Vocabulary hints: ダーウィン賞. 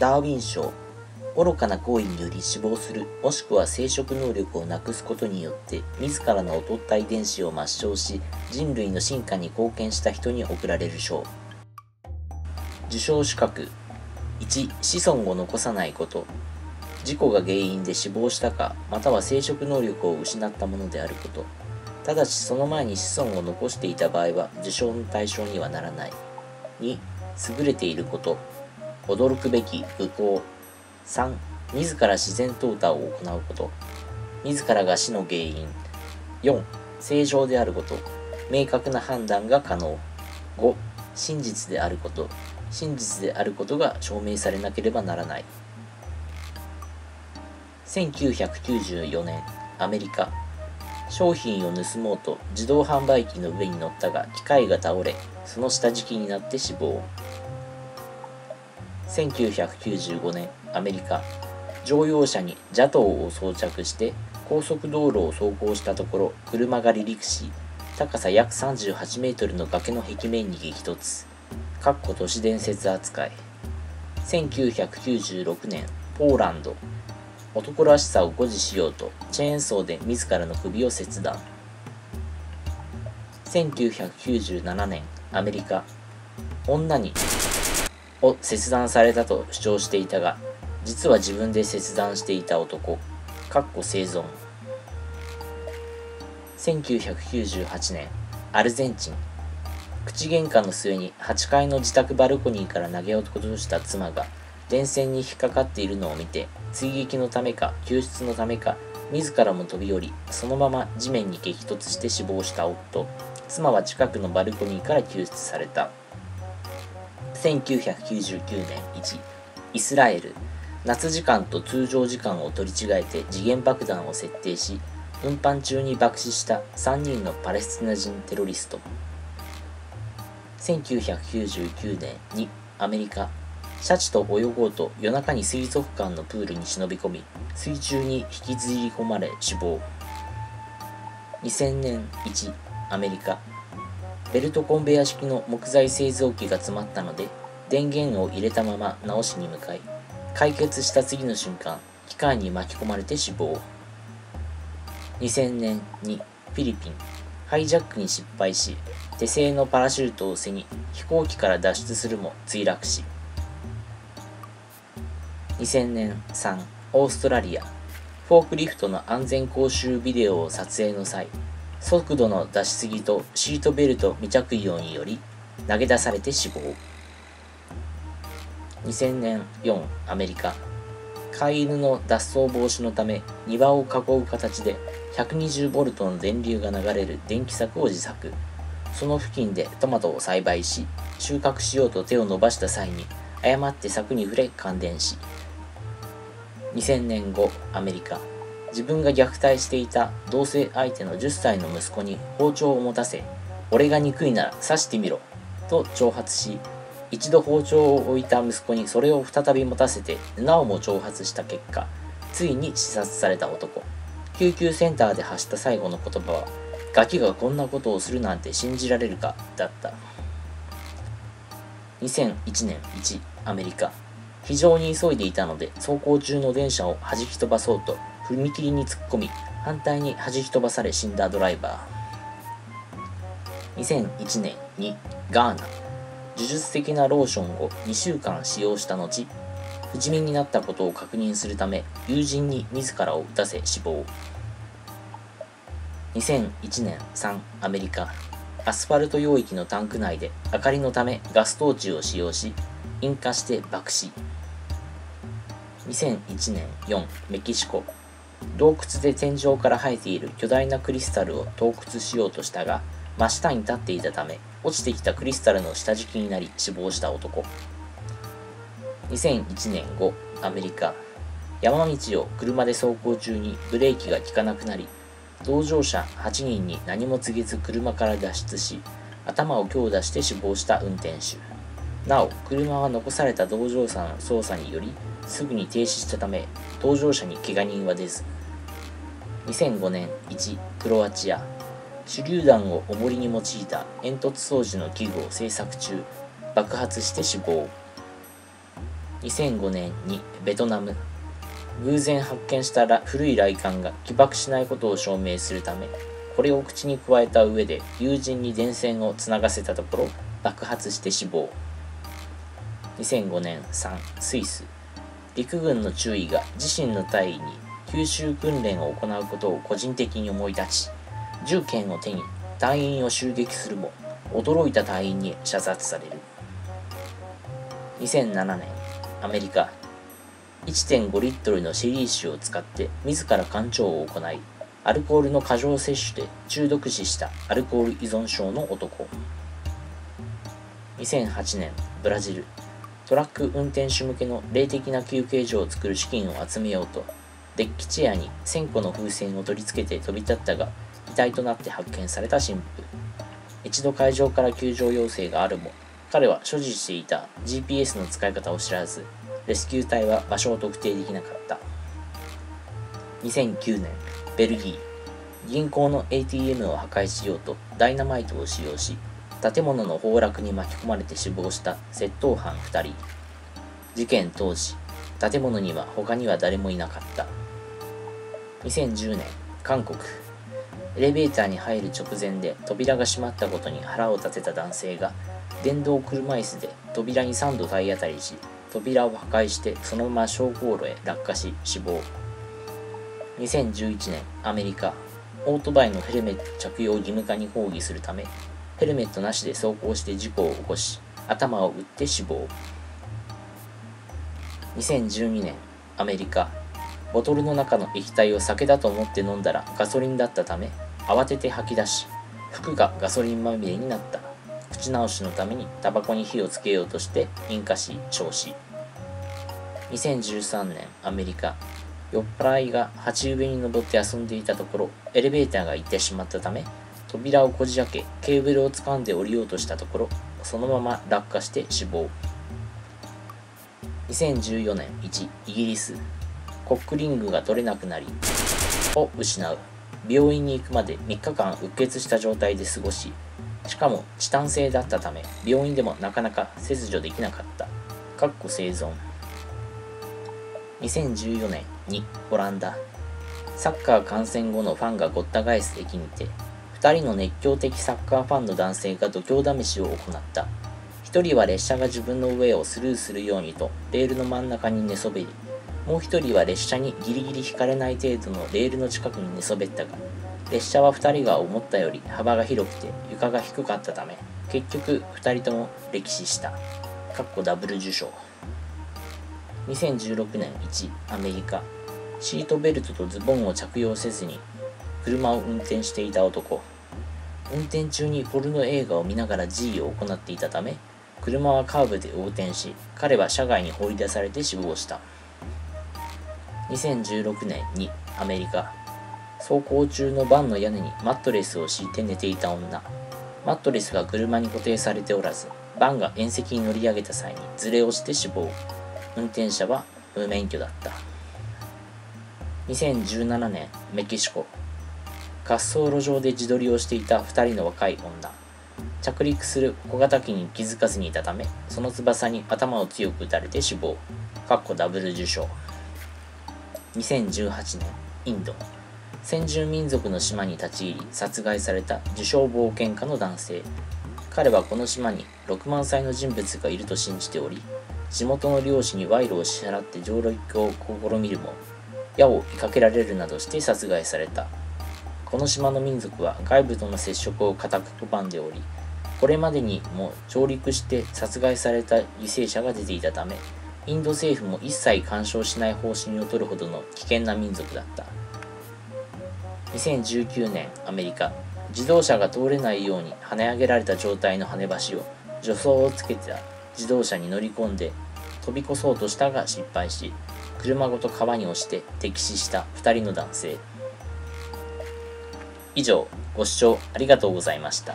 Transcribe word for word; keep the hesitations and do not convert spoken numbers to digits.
ダーウィン賞、愚かな行為により死亡する、もしくは生殖能力をなくすことによって自らの劣った遺伝子を抹消し人類の進化に貢献した人に贈られる賞。受賞資格いち子孫を残さないこと、事故が原因で死亡したかまたは生殖能力を失ったものであること、ただしその前に子孫を残していた場合は受賞の対象にはならない。に優れていること、驚くべき愚行。さん自ら自然淘汰を行うこと、自らが死の原因。よん正常であること、明確な判断が可能。ご真実であること、真実であることが証明されなければならない。せんきゅうひゃくきゅうじゅうよねんアメリカ、商品を盗もうと自動販売機の上に乗ったが機械が倒れその下敷きになって死亡。せんきゅうひゃくきゅうじゅうごねんアメリカ、乗用車にジャトーを装着して高速道路を走行したところ車が離陸し高さ約さんじゅうはちメートルの崖の壁面に激突、かっこ都市伝説扱い。せんきゅうひゃくきゅうじゅうろくねんポーランド、男らしさを誇示しようとチェーンソーで自らの首を切断。せんきゅうひゃくきゅうじゅうななねんアメリカ、女にを切断されたと主張していたが実は自分で切断していた男、かっこ生存。せんきゅうひゃくきゅうじゅうはちねんアルゼンチン、口喧嘩の末にはちかいの自宅バルコニーから投げ落とした妻が電線に引っかかっているのを見て追撃のためか救出のためか自らも飛び降りそのまま地面に激突して死亡した夫、妻は近くのバルコニーから救出された。せんきゅうひゃくきゅうじゅうきゅうねんいちイスラエル、夏時間と通常時間を取り違えて時限爆弾を設定し運搬中に爆死したさんにんのパレスチナ人テロリスト。せんきゅうひゃくきゅうじゅうきゅうねんにアメリカ、シャチと泳ごうと夜中に水族館のプールに忍び込み水中に引きずり込まれ死亡。にせんねんいちアメリカ、ベルトコンベヤ式の木材製造機が詰まったので電源を入れたまま直しに向かい解決した次の瞬間機械に巻き込まれて死亡。にせんねんにフィリピン、ハイジャックに失敗し手製のパラシュートを背に飛行機から脱出するも墜落し。にせんねんさんオーストラリア、フォークリフトの安全講習ビデオを撮影の際速度の出しすぎとシートベルト未着用により投げ出されて死亡。にせんねんよんアメリカ、飼い犬の脱走防止のため庭を囲う形でひゃくにじゅうボルトの電流が流れる電気柵を自作、その付近でトマトを栽培し収穫しようと手を伸ばした際に誤って柵に触れ感電し。にせんねんごアメリカ、自分が虐待していた同棲相手のじゅっさいの息子に包丁を持たせ「俺が憎いなら刺してみろ」と挑発し一度包丁を置いた息子にそれを再び持たせてなおも挑発した結果ついに刺殺された男、救急センターで発した最後の言葉は「ガキがこんなことをするなんて信じられるか」だった。にせんいちねんいちアメリカ、非常に急いでいたので走行中の電車を弾き飛ばそうと踏切に突っ込み反対に弾き飛ばされ死んだドライバー。にせんいちねんにガーナ、呪術的なローションをにしゅうかん使用した後不死身になったことを確認するため友人に自らを撃たせ死亡。にせんいちねんさんアメリカ、アスファルト溶液のタンク内で明かりのためガストーチを使用し引火して爆死。にせんいちねんよんメキシコ、洞窟で天井から生えている巨大なクリスタルを盗掘しようとしたが真下に立っていたため落ちてきたクリスタルの下敷きになり死亡した男。にせんいちねんごアメリカ、山道を車で走行中にブレーキが効かなくなり同乗者はちにんに何も告げず車から脱出し頭を強打して死亡した運転手、なお車は残された同乗者の操作によりすぐに停止したため同乗者に怪我人は出ず。にせんごねんいちクロアチア、手榴弾を重りに用いた煙突掃除の器具を製作中爆発して死亡。にせんごねんにベトナム、偶然発見した古い雷管が起爆しないことを証明するため、これを口に加えた上で友人に電線をつながせたところ爆発して死亡。にせんごねんさん、スイス、陸軍の中尉が自身の隊員に九州訓練を行うことを個人的に思い立ち、銃剣を手に隊員を襲撃するも、驚いた隊員に射殺される。にせんななねんアメリカ、 いってんご リットルのシリー酒を使って自ら缶調を行い、アルコールの過剰摂取で中毒死したアルコール依存症の男。にせんはちねんブラジル、トラック運転手向けの霊的な休憩所を作る資金を集めようとデッキチェアにせんこの風船を取り付けて飛び立ったが、遺体となって発見された神父。一度会場から救助要請があるも、彼は所持していた ジーピーエス の使い方を知らず、レスキュー隊は場所を特定できなかった。にせんきゅうねんベルギー、銀行の エーティーエム を破壊しようとダイナマイトを使用し、建物の崩落に巻き込まれて死亡した窃盗犯ふたり。事件当時、建物には他には誰もいなかった。にせんじゅうねん韓国、エレベーターに入る直前で扉が閉まったことに腹を立てた男性が、電動車椅子で扉にさんど体当たりし、扉を破壊してそのまま昇降路へ落下し死亡。にせんじゅういちねんアメリカ、オートバイのヘルメット着用義務化に抗議するため、ヘルメットなしで走行して事故を起こし、頭を打って死亡。にせんじゅうにねんアメリカ、ボトルの中の液体を酒だと思って飲んだらガソリンだったため、慌てて吐き出し、服がガソリンまみれになった。口直しのためにタバコに火をつけようとして引火し焼死。にせんじゅうさんねんアメリカ、酔っ払いが鉢植えに登って遊んでいたところ、エレベーターが行ってしまったため、扉をこじ開けケーブルを掴んで降りようとしたところ、そのまま落下して死亡。にせんじゅうよねんいちイギリス、コックリングが取れなくなりを失う。病院に行くまでみっかかん鬱血した状態で過ごし、しかもチタン製だったため病院でもなかなか切除できなかったかっこ生存。にせんじゅうよねんにオランダ、サッカー観戦後のファンがごった返す駅にて、ふたりの熱狂的サッカーファンの男性が度胸試しを行った。ひとりは列車が自分の上をスルーするようにとレールの真ん中に寝そべり、もうひとりは列車にギリギリ引かれない程度のレールの近くに寝そべったが、列車はふたりが思ったより幅が広くて床が低かったため、結局ふたりとも溺死したかっこダブル受賞。にせんじゅうろくねんいちアメリカ、シートベルトとズボンを着用せずに車を運転していた男。運転中にポルノ映画を見ながら G を行っていたため、車はカーブで横転し、彼は車外に放り出されて死亡した。にせんじゅうろくねんにアメリカ、走行中のバンの屋根にマットレスを敷いて寝ていた女。マットレスが車に固定されておらず、バンが縁石に乗り上げた際にずれ落ちて死亡。運転者は無免許だった。にせんじゅうななねんメキシコ、滑走路上で自撮りをしていたふたりの若い女。着陸する小型機に気づかずにいたため、その翼に頭を強く打たれて死亡かっこダブル受賞。にせんじゅうはちねんインド、先住民族の島に立ち入り殺害された自称冒険家の男性。彼はこの島にろくまんさいの人物がいると信じており、地元の漁師に賄賂を支払って上陸を試みるも、矢を追いかけられるなどして殺害された。この島の民族は外部との接触を固く拒んでおり、これまでにも上陸して殺害された犠牲者が出ていたため、インド政府も一切干渉しない方針を取るほどの危険な民族だった。にせんじゅうきゅうねんアメリカ、自動車が通れないように跳ね上げられた状態の跳ね橋を助走をつけてた自動車に乗り込んで飛び越そうとしたが失敗し、車ごと川に落ちて溺死したふたりの男性。以上、ご視聴ありがとうございました。